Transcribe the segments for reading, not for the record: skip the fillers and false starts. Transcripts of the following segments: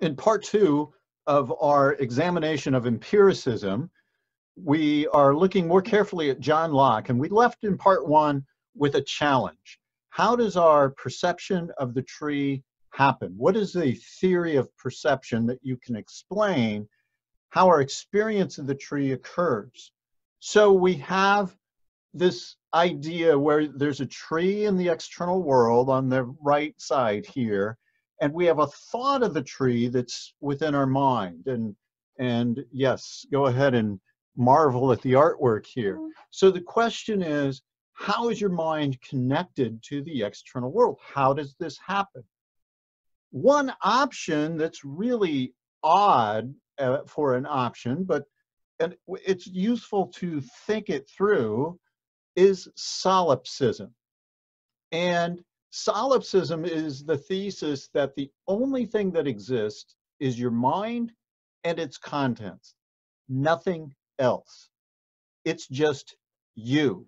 In part two of our examination of empiricism, we are looking more carefully at John Locke, and we left in part one with a challenge. How does our perception of the tree happen? What is the theory of perception that you can explain how our experience of the tree occurs? So we have this idea where there's a tree in the external world on the right side here, and we have a thought of the tree that's within our mind. And yes, go ahead and marvel at the artwork here. So the question is, how is your mind connected to the external world? How does this happen? One option that's really odd for an option, but it's useful to think it through, is solipsism. And solipsism is the thesis that the only thing that exists is your mind and its contents, nothing else. It's just you.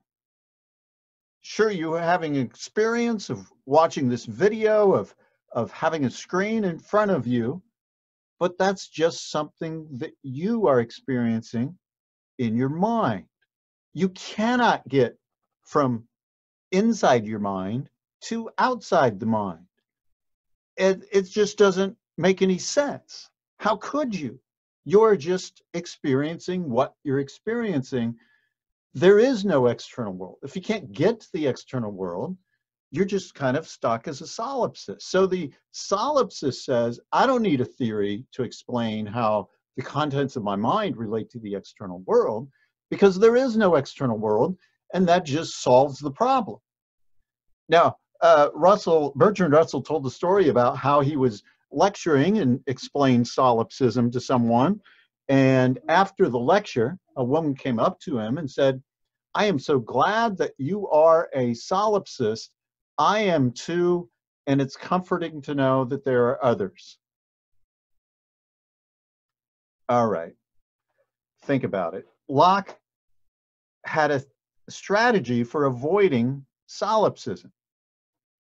Sure, you're having an experience of watching this video, of having a screen in front of you, but that's just something that you are experiencing in your mind. You cannot get from inside your mind to outside the mind. It just doesn't make any sense. How could you? You're just experiencing what you're experiencing. There is no external world. If you can't get to the external world, you're just kind of stuck as a solipsist. So the solipsist says, I don't need a theory to explain how the contents of my mind relate to the external world, because there is no external world, and that just solves the problem. Now, Bertrand Russell told the story about how he was lecturing and explained solipsism to someone, and after the lecture, a woman came up to him and said, I am so glad that you are a solipsist. I am too, and it's comforting to know that there are others. All right, think about it. Locke had a strategy for avoiding solipsism,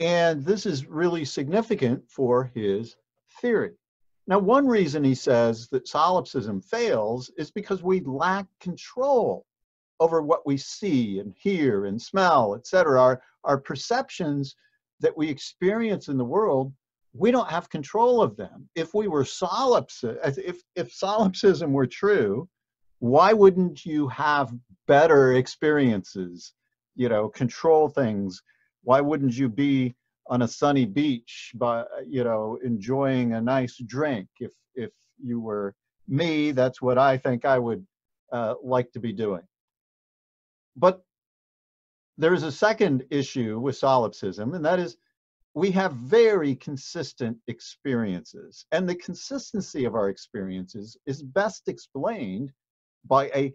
and this is really significant for his theory. Now, one reason he says that solipsism fails is because we lack control over what we see and hear and smell, etc. Our perceptions that we experience in the world, we don't have control of them. If we were solipsist, if solipsism were true, why wouldn't you have better experiences, you know, control things? Why wouldn't you be on a sunny beach by, you know, enjoying a nice drink? If you were me, that's what I think I would like to be doing. But there is a second issue with solipsism, and that is we have very consistent experiences. And the consistency of our experiences is best explained by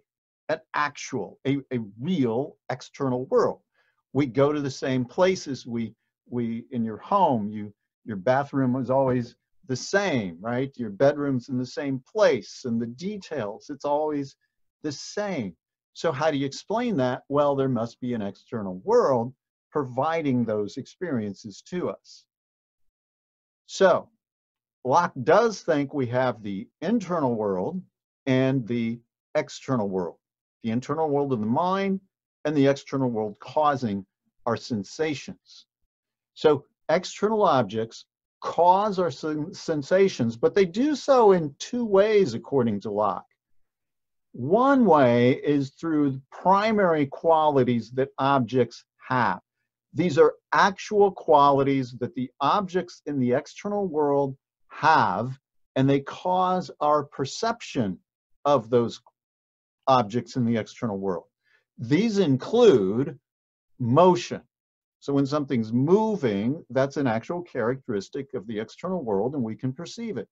an actual, a real external world. We go to the same places. We in your home, your bathroom is always the same, right? Your bedroom's in the same place, and the details, it's always the same. So how do you explain that? Well, there must be an external world providing those experiences to us. So Locke does think we have the internal world and the external world, the internal world of the mind and the external world causing our sensations. So external objects cause our sensations, but they do so in two ways, according to Locke. One way is through the primary qualities that objects have. These are actual qualities that the objects in the external world have, and they cause our perception of those objects in the external world. These include motion. So when something's moving, that's an actual characteristic of the external world, and we can perceive it.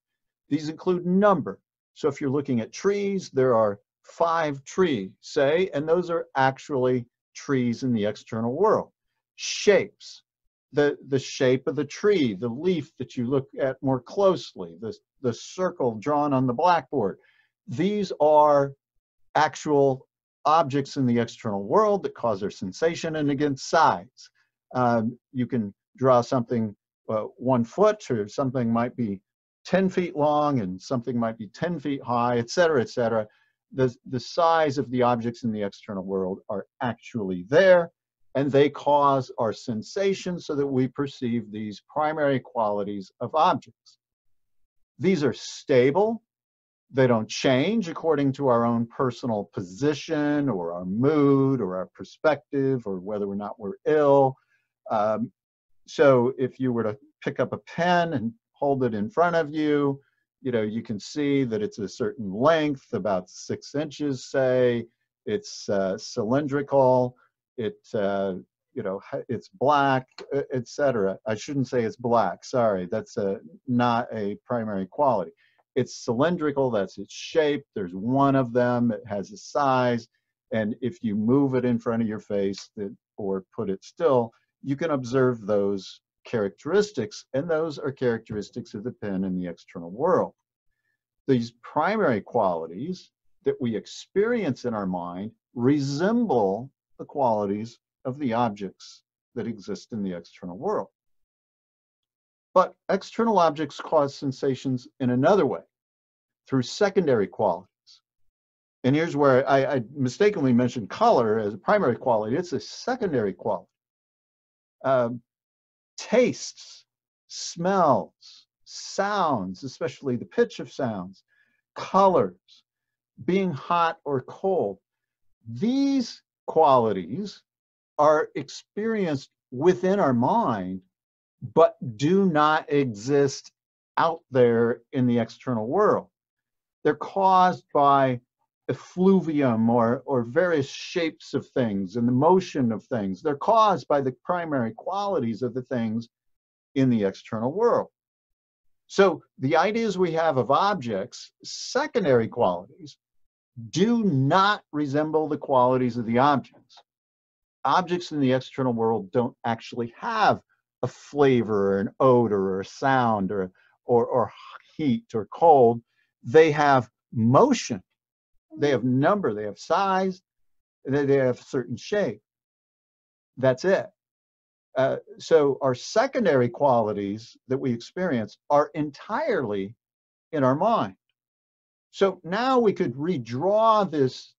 These include number. So if you're looking at trees, there are 5 trees, say, and those are actually trees in the external world. Shapes, the shape of the tree, the leaf that you look at more closely, the circle drawn on the blackboard. These are actual objects in the external world that cause our sensation, and again, size. You can draw something 1 foot, or something might be 10 feet long and something might be 10 feet high, et cetera, et cetera. The size of the objects in the external world are actually there, and they cause our sensation so that we perceive these primary qualities of objects. These are stable. They don't change according to our own personal position or our mood or our perspective or whether or not we're ill. So if you were to pick up a pen and hold it in front of you, you can see that it's a certain length, about 6 inches, say. It's cylindrical. It's black, etc. I shouldn't say it's black, sorry. That's not a primary quality. It's cylindrical, that's its shape. There's one of them, it has a size. And if you move it in front of your face or put it still, you can observe those characteristics, and those are characteristics of the pen in the external world. These primary qualities that we experience in our mind resemble the qualities of the objects that exist in the external world. But external objects cause sensations in another way, through secondary qualities. And here's where I mistakenly mentioned color as a primary quality. It's a secondary quality. Tastes, smells, sounds, especially the pitch of sounds, colors, being hot or cold, these qualities are experienced within our mind, but do not exist out there in the external world. They're caused by effluvium or various shapes of things and the motion of things. They're caused by the primary qualities of the things in the external world. So the ideas we have of objects, secondary qualities, do not resemble the qualities of the objects. Objects in the external world don't actually have a flavor or an odor or a sound or heat or cold. They have motion. They have number, they have size, they have certain shape. That's it. So our secondary qualities that we experience are entirely in our mind. So now we could redraw this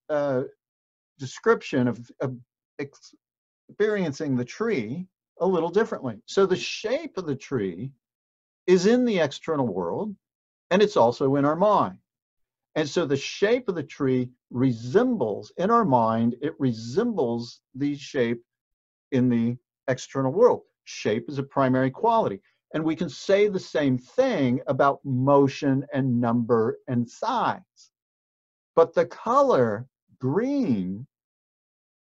description of experiencing the tree a little differently. So the shape of the tree is in the external world, and it's also in our mind. And so the shape of the tree resembles, in our mind, it resembles the shape in the external world. Shape is a primary quality. And we can say the same thing about motion and number and size. But the color green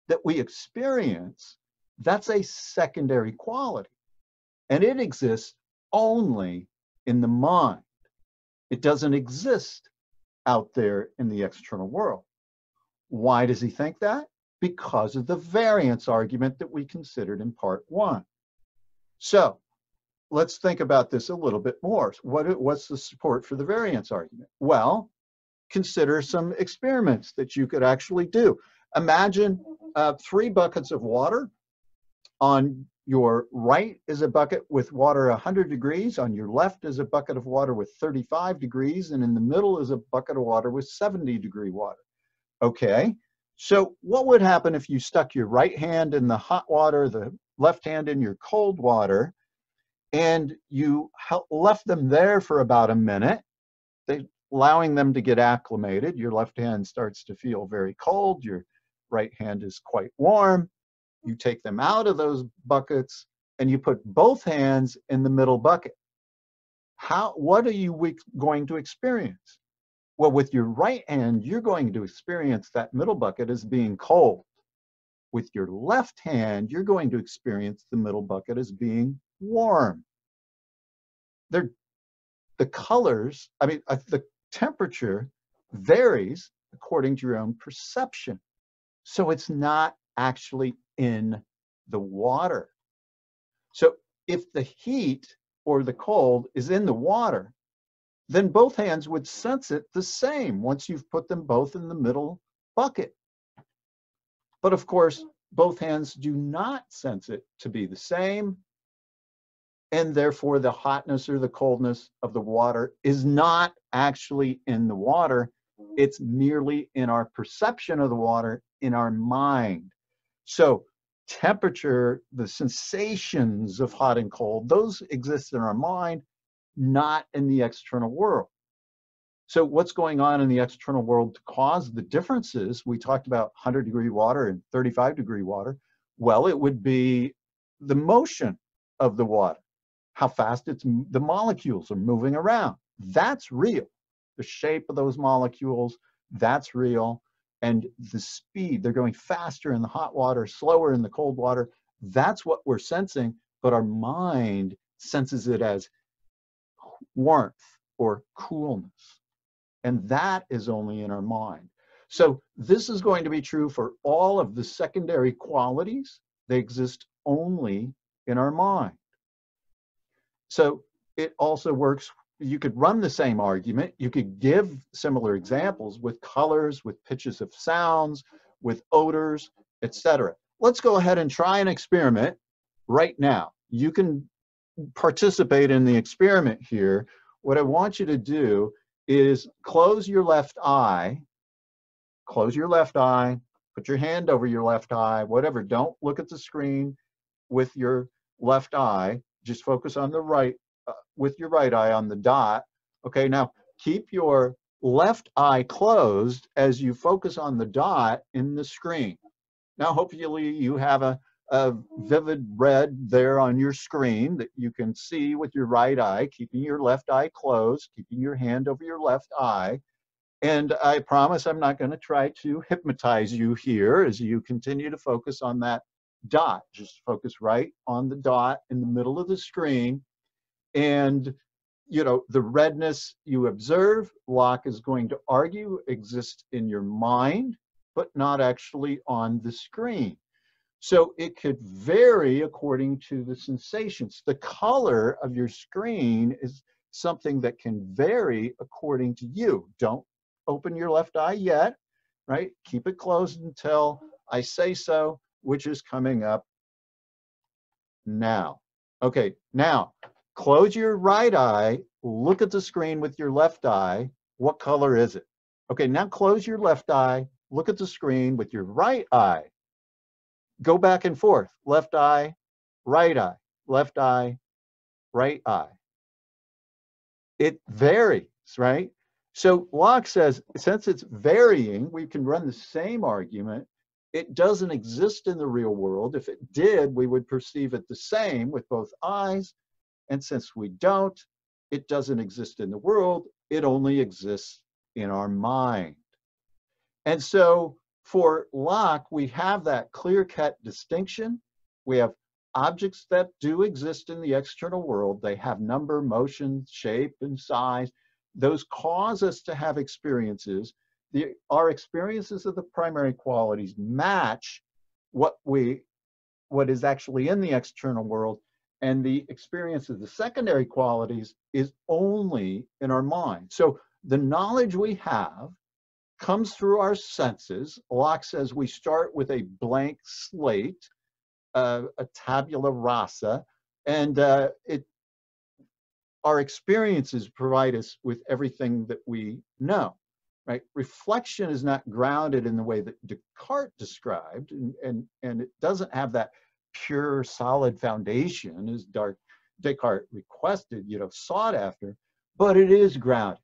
that we experience, that's a secondary quality. And it exists only in the mind. It doesn't exist out there in the external world. Why does he think that? Because of the variance argument that we considered in part 1. So let's think about this a little bit more. What's the support for the variance argument? Well, consider some experiments that you could actually do. Imagine 3 buckets of water. On your right is a bucket with water 100 degrees. On your left is a bucket of water with 35 degrees. And in the middle is a bucket of water with 70-degree water. Okay, so what would happen if you stuck your right hand in the hot water, the left hand in your cold water, and you left them there for about a minute, allowing them to get acclimated? Your left hand starts to feel very cold. Your right hand is quite warm. You take them out of those buckets and you put both hands in the middle bucket. What are you going to experience? Well, with your right hand, you're going to experience that middle bucket as being cold. With your left hand, you're going to experience the middle bucket as being warm. The temperature varies according to your own perception. So it's not actually in the water. So if the heat or the cold is in the water, then both hands would sense it the same once you've put them both in the middle bucket. But of course, both hands do not sense it to be the same. and therefore the hotness or the coldness of the water is not actually in the water. It's merely in our perception of the water in our mind. So temperature, the sensations of hot and cold, those exist in our mind, not in the external world. So what's going on in the external world to cause the differences? We talked about 100-degree water and 35-degree water. Well, it would be the motion of the water, how fast the molecules are moving around. That's real. The shape of those molecules, that's real. And the speed, they're going faster in the hot water, slower in the cold water. That's what we're sensing, but our mind senses it as warmth or coolness. And that is only in our mind. So this is going to be true for all of the secondary qualities. They exist only in our mind. So it also works, you could run the same argument, you could give similar examples with colors, with pitches of sounds, with odors, etc. Let's go ahead and try an experiment right now. You can participate in the experiment here. What I want you to do is close your left eye, put your hand over your left eye, whatever, don't look at the screen with your left eye, just focus on the right, with your right eye on the dot. Okay, now keep your left eye closed as you focus on the dot in the screen. Now hopefully you have a vivid red there on your screen that you can see with your right eye, keeping your left eye closed, keeping your hand over your left eye. And I promise I'm not going to try to hypnotize you here as you continue to focus on that dot. Just focus right on the dot in the middle of the screen. And, you know, the redness you observe, Locke is going to argue, exists in your mind, but not actually on the screen. So it could vary according to the sensations. The color of your screen is something that can vary according to you. Don't open your left eye yet, right? Keep it closed until I say so, which is coming up now. Okay, now. Close your right eye, look at the screen with your left eye. What color is it? Okay, now close your left eye, look at the screen with your right eye. Go back and forth, left eye, right eye, left eye, right eye. It varies, right? So Locke says, since it's varying, we can run the same argument. It doesn't exist in the real world. If it did, we would perceive it the same with both eyes. And since we don't, it doesn't exist in the world, it only exists in our mind. And so for Locke, we have that clear-cut distinction. We have objects that do exist in the external world. They have number, motion, shape, and size. Those cause us to have experiences. Our experiences of the primary qualities match what is actually in the external world, and the experience of the secondary qualities is only in our mind. So the knowledge we have comes through our senses. Locke says we start with a blank slate, a tabula rasa, and our experiences provide us with everything that we know, right? Reflection is not grounded in the way that Descartes described, and it doesn't have that pure, solid foundation as Descartes requested, you know, sought after, but it is grounded.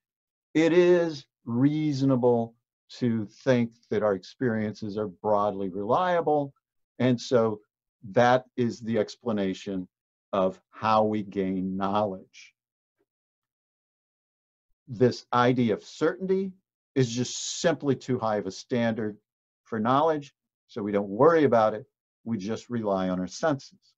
It is reasonable to think that our experiences are broadly reliable, and so that is the explanation of how we gain knowledge. This idea of certainty is just simply too high of a standard for knowledge, so we don't worry about it. We just rely on our senses.